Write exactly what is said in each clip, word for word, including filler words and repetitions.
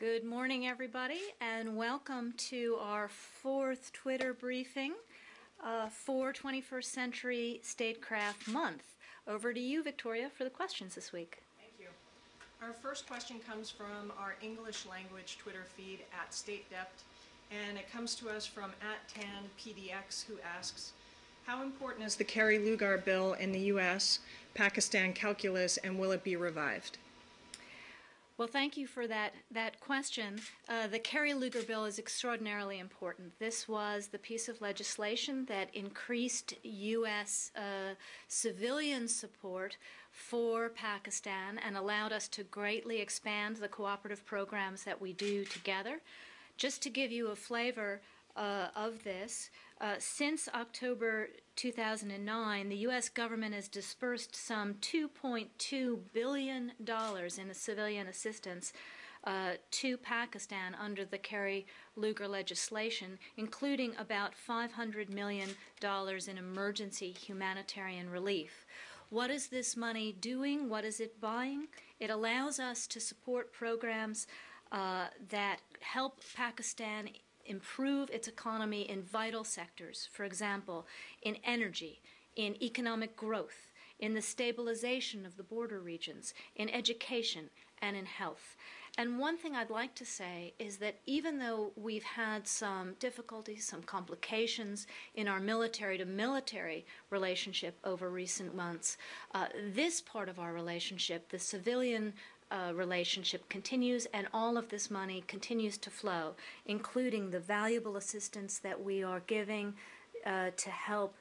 Good morning, everybody, and welcome to our fourth Twitter briefing uh, for twenty-first Century Statecraft Month. Over to you, Victoria, for the questions this week. Thank you. Our first question comes from our English language Twitter feed, at State Dept, and it comes to us from at Tan P D X, who asks, how important is the Kerry-Lugar Bill in the U S Pakistan calculus, and will it be revived? Well, thank you for that, that question. Uh, the Kerry-Lugar Bill is extraordinarily important. This was the piece of legislation that increased U S uh, civilian support for Pakistan and allowed us to greatly expand the cooperative programs that we do together. Just to give you a flavor uh, of this, uh, since October two thousand nine, the U S government has disbursed some two point two billion dollars in civilian assistance uh, to Pakistan under the Kerry-Lugar legislation, including about five hundred million dollars in emergency humanitarian relief. What is this money doing? What is it buying? It allows us to support programs uh, that help Pakistan improve its economy in vital sectors, for example, in energy, in economic growth, in the stabilization of the border regions, in education, and in health. And one thing I'd like to say is that even though we've had some difficulties, some complications in our military-to-military relationship over recent months, uh, this part of our relationship, the civilian Uh, relationship, continues, and all of this money continues to flow, including the valuable assistance that we are giving uh, to help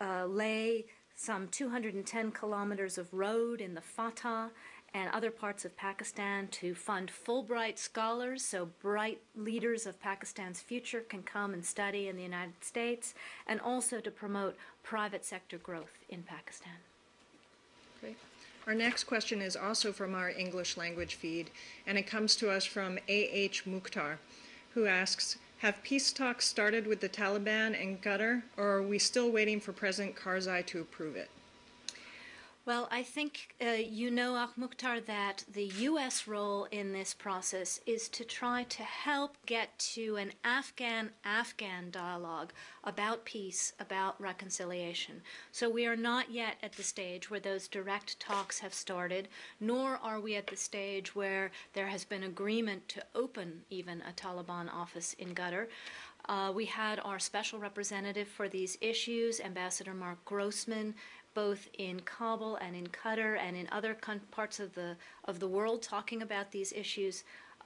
uh, lay some two hundred ten kilometers of road in the FATA and other parts of Pakistan, to fund Fulbright scholars so bright leaders of Pakistan's future can come and study in the United States, and also to promote private sector growth in Pakistan. Great. Our next question is also from our English language feed, and it comes to us from A H Mukhtar, who asks, have peace talks started with the Taliban and Qatar, or are we still waiting for President Karzai to approve it? Well, I think uh, you know, Akh Mukhtar, that the U S role in this process is to try to help get to an Afghan-Afghan dialogue about peace, about reconciliation. So we are not yet at the stage where those direct talks have started, nor are we at the stage where there has been agreement to open even a Taliban office in Qatar. Uh, we had our special representative for these issues, Ambassador Mark Grossman, both in Kabul and in Qatar and in other parts of the of the world, talking about these issues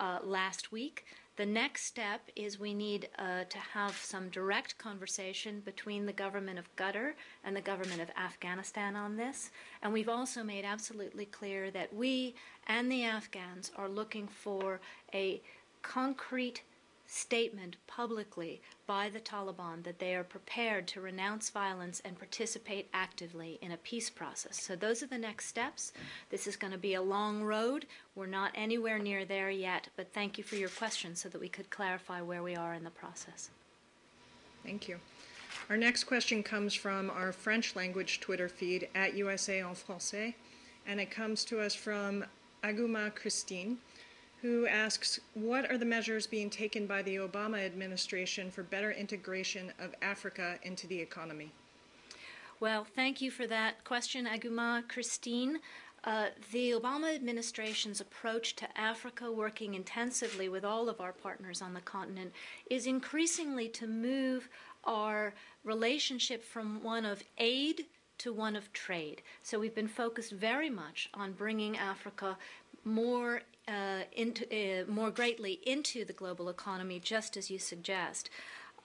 uh, last week. The next step is we need uh, to have some direct conversation between the government of Qatar and the government of Afghanistan on this. And we've also made absolutely clear that we and the Afghans are looking for a concrete statement publicly by the Taliban that they are prepared to renounce violence and participate actively in a peace process. So those are the next steps. This is going to be a long road. We're not anywhere near there yet, but thank you for your question so that we could clarify where we are in the process. Thank you. Our next question comes from our French language Twitter feed, at U S A en Français, and it comes to us from Aguma Christine, who asks, what are the measures being taken by the Obama administration for better integration of Africa into the economy? Well, thank you for that question, Aguma Christine. Uh, the Obama administration's approach to Africa, working intensively with all of our partners on the continent, is increasingly to move our relationship from one of aid to one of trade. So we've been focused very much on bringing Africa more Uh, into, uh, more greatly into the global economy, just as you suggest.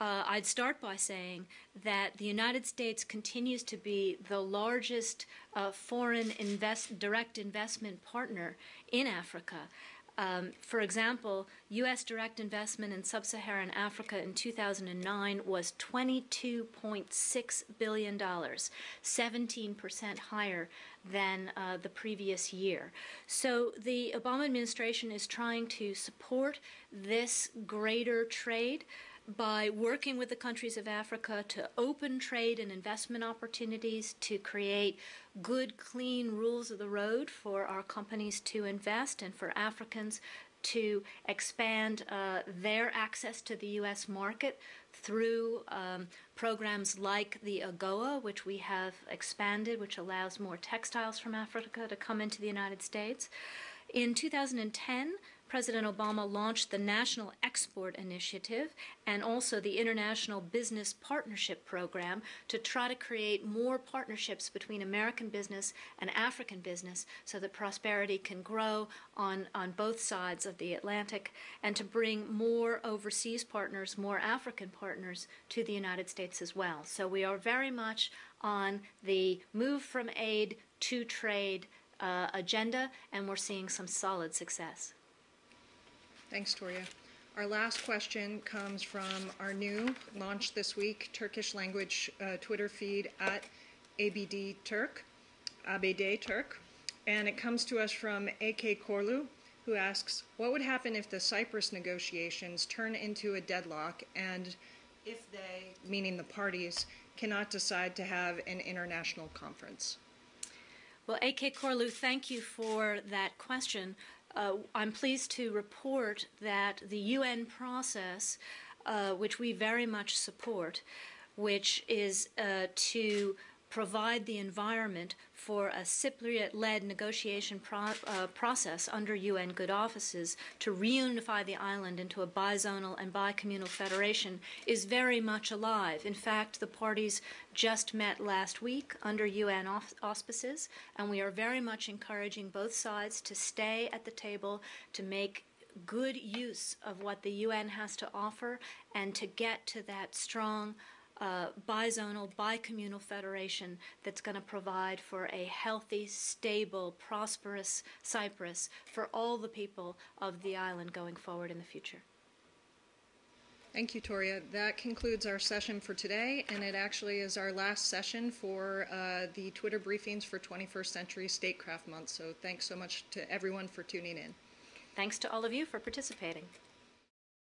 Uh, I'd start by saying that the United States continues to be the largest uh, foreign invest, direct investment partner in Africa. Um, for example, U S direct investment in sub-Saharan Africa in two thousand nine was twenty-two point six billion dollars, seventeen percent higher than uh, the previous year. So the Obama administration is trying to support this greater trade by working with the countries of Africa to open trade and investment opportunities, to create good, clean rules of the road for our companies to invest and for Africans to expand uh, their access to the U S market through um, programs like the AGOA, which we have expanded, which allows more textiles from Africa to come into the United States. In two thousand ten, President Obama launched the National Export Initiative and also the International Business Partnership Program to try to create more partnerships between American business and African business so that prosperity can grow on, on both sides of the Atlantic, and to bring more overseas partners, more African partners to the United States as well. So we are very much on the move from aid to trade uh, agenda, and we're seeing some solid success. Thanks, Toria. Our last question comes from our new, launched this week, Turkish language uh, Twitter feed at A B D Turk, A B D Turk, and it comes to us from A K Korlu, who asks, what would happen if the Cyprus negotiations turn into a deadlock and if they, meaning the parties, cannot decide to have an international conference? Well, A K Korlu, thank you for that question. Uh, I'm pleased to report that the U N process, uh, which we very much support, which is uh, to provide the environment for a Cypriot-led negotiation pro uh, process under U N good offices to reunify the island into a bizonal and bicommunal federation, is very much alive. In fact, the parties just met last week under U N auspices, and we are very much encouraging both sides to stay at the table, to make good use of what the U N has to offer, and to get to that strong Uh, bizonal, bicommunal federation that's going to provide for a healthy, stable, prosperous Cyprus for all the people of the island going forward in the future. Thank you, Toria. That concludes our session for today, and it actually is our last session for uh, the Twitter briefings for twenty-first Century Statecraft Month. So thanks so much to everyone for tuning in. Thanks to all of you for participating.